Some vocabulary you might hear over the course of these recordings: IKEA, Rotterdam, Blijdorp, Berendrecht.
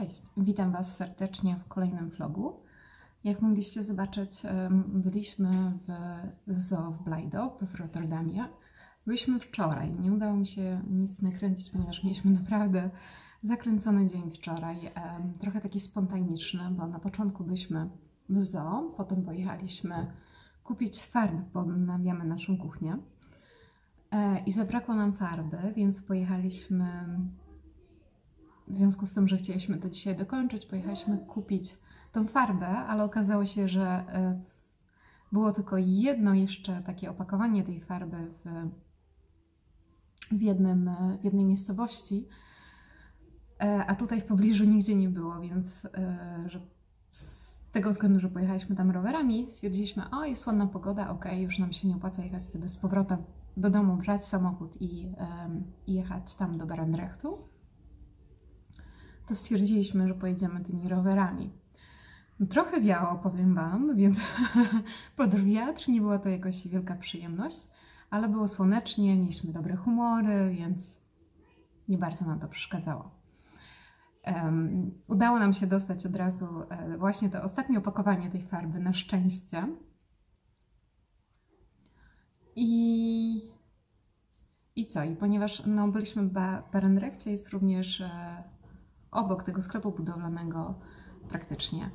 Cześć, witam Was serdecznie w kolejnym vlogu. Jak mogliście zobaczyć, byliśmy w zoo w Blijdorp w Rotterdamie. Byliśmy wczoraj, nie udało mi się nic nakręcić, ponieważ mieliśmy naprawdę zakręcony dzień wczoraj. Trochę taki spontaniczny, bo na początku byliśmy w zoo, potem pojechaliśmy kupić farby, bo odnawiamy naszą kuchnię. I zabrakło nam farby, więc pojechaliśmy. W związku z tym, że chcieliśmy to dzisiaj dokończyć, pojechaliśmy kupić tą farbę, ale okazało się, że było tylko jedno jeszcze takie opakowanie tej farby w jednej miejscowości, a tutaj w pobliżu nigdzie nie było, więc z tego względu, że pojechaliśmy tam rowerami, stwierdziliśmy, o, jest ładna pogoda, ok, już nam się nie opłaca jechać wtedy z powrotem do domu, brać samochód i jechać tam do Berendrechtu. To stwierdziliśmy, że pojedziemy tymi rowerami. Trochę wiało, powiem Wam, więc pod wiatr nie była to jakoś wielka przyjemność, ale było słonecznie, mieliśmy dobre humory, więc nie bardzo nam to przeszkadzało. Udało nam się dostać od razu właśnie to ostatnie opakowanie tej farby, na szczęście. I co? I ponieważ no, byliśmy w Berendrechcie, jest również obok tego sklepu budowlanego praktycznie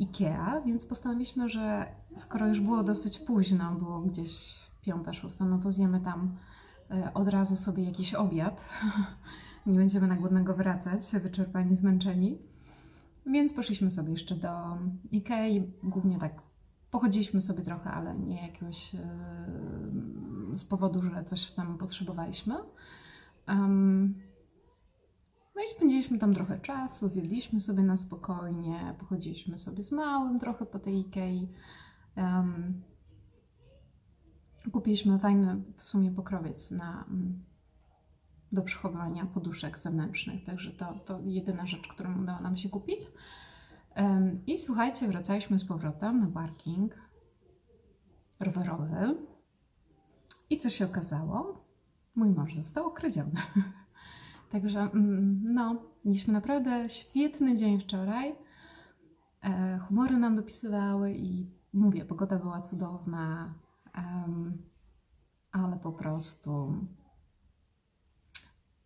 IKEA, więc postanowiliśmy, że skoro już było dosyć późno, było gdzieś 5-6, no to zjemy tam od razu sobie jakiś obiad. Nie będziemy na głodnego wracać, wyczerpani, zmęczeni. Więc poszliśmy sobie jeszcze do IKEA, głównie tak pochodziliśmy sobie trochę, ale nie jakiegoś z powodu, że coś tam potrzebowaliśmy. No i spędziliśmy tam trochę czasu, zjedliśmy sobie na spokojnie, pochodziliśmy sobie z małym trochę po tej Ikei. Kupiliśmy fajny w sumie pokrowiec do przechowywania poduszek zewnętrznych, także to jedyna rzecz, którą udało nam się kupić. I słuchajcie, wracaliśmy z powrotem na parking rowerowy i co się okazało? Mój mąż został okradziony. Także no, mieliśmy naprawdę świetny dzień wczoraj, humory nam dopisywały i mówię, pogoda była cudowna, ale po prostu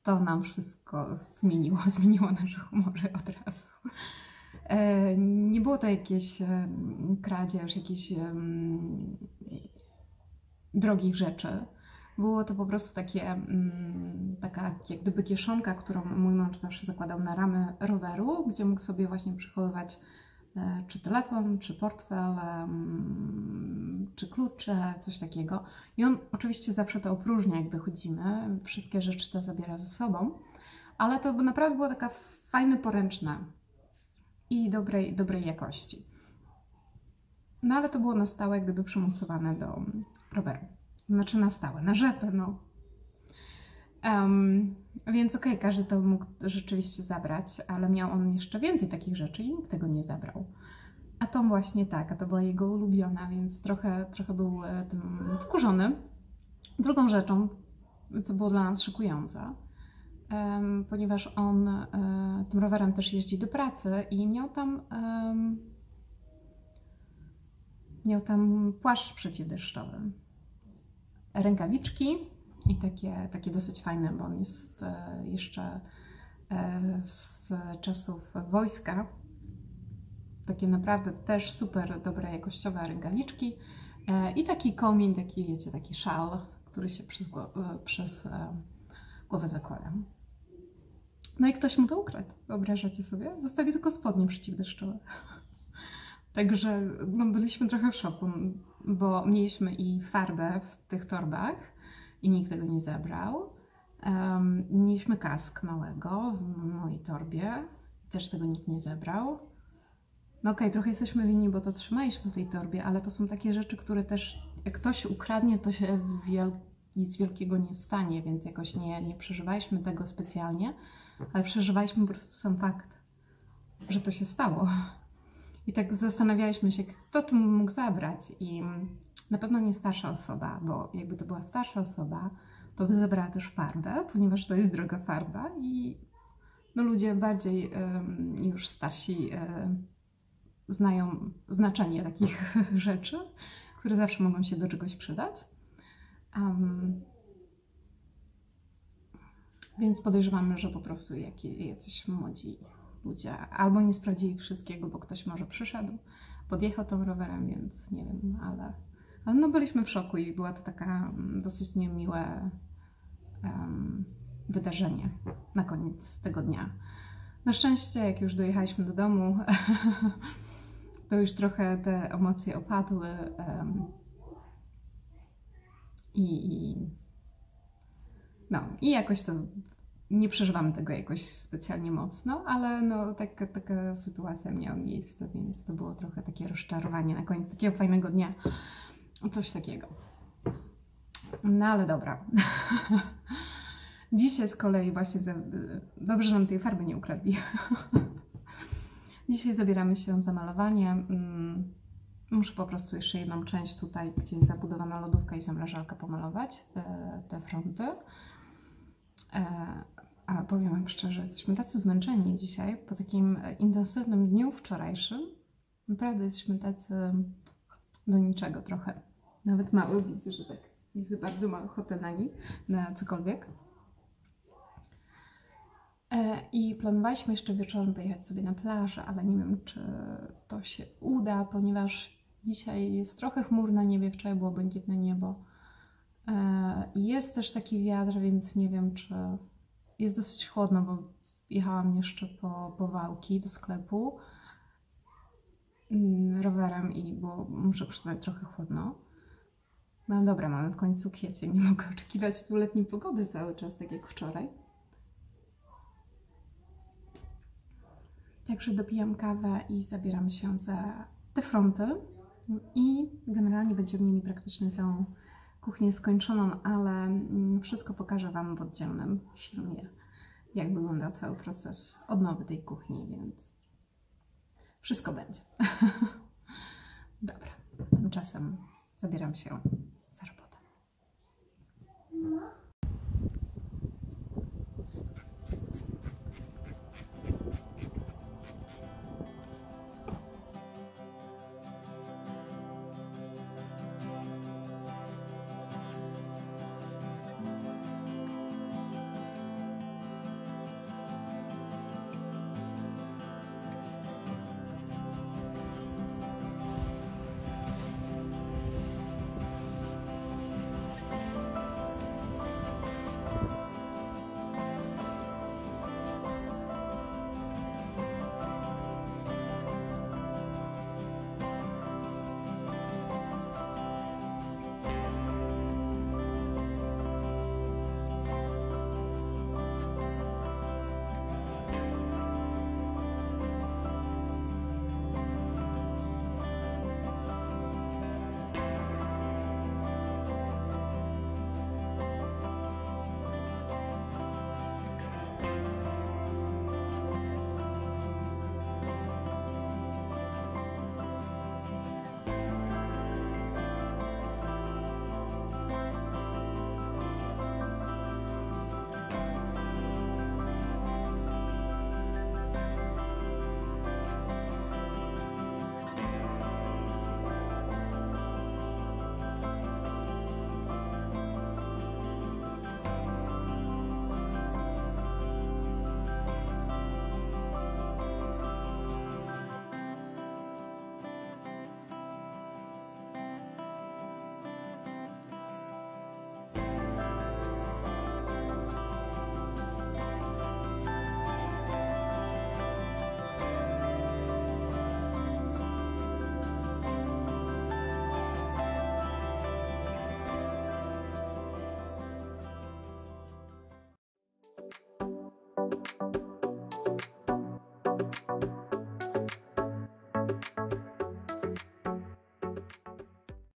to nam wszystko zmieniło nasze humory od razu. Nie było to jakieś kradzież, jakichś drogich rzeczy. Było to po prostu taka jak gdyby kieszonka, którą mój mąż zawsze zakładał na ramy roweru, gdzie mógł sobie właśnie przechowywać czy telefon, czy portfel, czy klucze, coś takiego. I on oczywiście zawsze to opróżnia, gdy chodzimy, wszystkie rzeczy te zabiera ze sobą, ale to naprawdę była taka fajna, poręczna i dobrej jakości. No ale to było na stałe, jak gdyby przymocowane do roweru. Znaczy na stałe, na rzepę, no. Więc okej, każdy to mógł rzeczywiście zabrać, ale miał on jeszcze więcej takich rzeczy i nikt tego nie zabrał. A to właśnie tak, a to była jego ulubiona, więc trochę był tym wkurzony. Drugą rzeczą, co było dla nas szokujące, ponieważ on tym rowerem też jeździ do pracy i miał tam płaszcz przeciwdeszczowy. Rękawiczki i takie dosyć fajne, bo on jest jeszcze z czasów wojska. Takie naprawdę też super dobre jakościowe rękawiczki i taki komin, taki wiecie, taki szal, który się przez głowę zakłada. No i ktoś mu to ukradł, wyobrażacie sobie? Zostawił tylko spodnie przeciwdeszczowe. Także no, byliśmy trochę w szoku, bo mieliśmy i farbę w tych torbach i nikt tego nie zabrał. Mieliśmy kask małego w mojej torbie, też tego nikt nie zabrał. No okej, trochę jesteśmy winni, bo to trzymaliśmy w tej torbie, ale to są takie rzeczy, które też jak ktoś ukradnie, to się nic wielkiego nie stanie, więc jakoś nie przeżywaliśmy tego specjalnie, ale przeżywaliśmy po prostu sam fakt, że to się stało. I tak zastanawialiśmy się, kto to mógł zabrać i na pewno nie starsza osoba, bo jakby to była starsza osoba, to by zabrała też farbę, ponieważ to jest droga farba i no ludzie bardziej już starsi znają znaczenie takich rzeczy, które zawsze mogą się do czegoś przydać. Więc podejrzewamy, że po prostu jacyś młodzi ludzie albo nie sprawdzili wszystkiego, bo ktoś może przyszedł, podjechał tą rowerem, więc nie wiem, ale no byliśmy w szoku i była to taka dosyć niemiłe wydarzenie na koniec tego dnia. Na szczęście, jak już dojechaliśmy do domu, to już trochę te emocje opadły i jakoś to nie przeżywamy tego jakoś specjalnie mocno, ale no taka sytuacja miała miejsce, więc to było trochę takie rozczarowanie na koniec takiego fajnego dnia. Coś takiego. No ale dobra. Dzisiaj z kolei właśnie... Dobrze, że nam tej farby nie ukradli. Dzisiaj zabieramy się za malowanie. Muszę po prostu jeszcze jedną część tutaj, gdzie jest zabudowana lodówka i zamrażalka, pomalować. Te fronty. Ale powiem wam szczerze, jesteśmy tacy zmęczeni dzisiaj. Po takim intensywnym dniu wczorajszym. Naprawdę jesteśmy tacy... do niczego trochę. Nawet mały widzę, że tak jest bardzo mało ochotę na cokolwiek. I planowaliśmy jeszcze wieczorem wyjechać sobie na plażę, ale nie wiem, czy to się uda, ponieważ dzisiaj jest trochę chmur na niebie, wczoraj było błękitne niebo. Jest też taki wiatr, więc nie wiem, czy... Jest dosyć chłodno, bo jechałam jeszcze po wałki do sklepu rowerem i było, muszę przyznać, trochę chłodno. No dobra, mamy w końcu kwiecień, nie mogę oczekiwać tu letniej pogody cały czas, tak jak wczoraj. Także dopijam kawę i zabieram się za te fronty i generalnie będziemy mieli praktycznie całą kuchnię skończoną, ale wszystko pokażę wam w oddzielnym filmie, jak wygląda cały proces odnowy tej kuchni, więc wszystko będzie. Dobra, tymczasem zabieram się